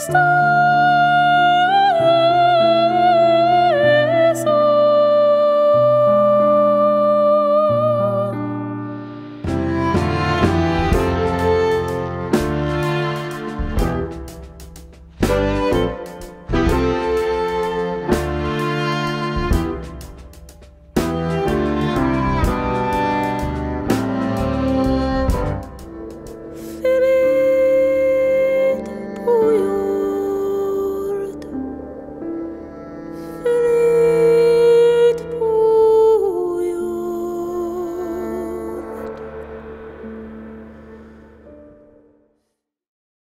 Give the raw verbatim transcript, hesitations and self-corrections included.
Stop.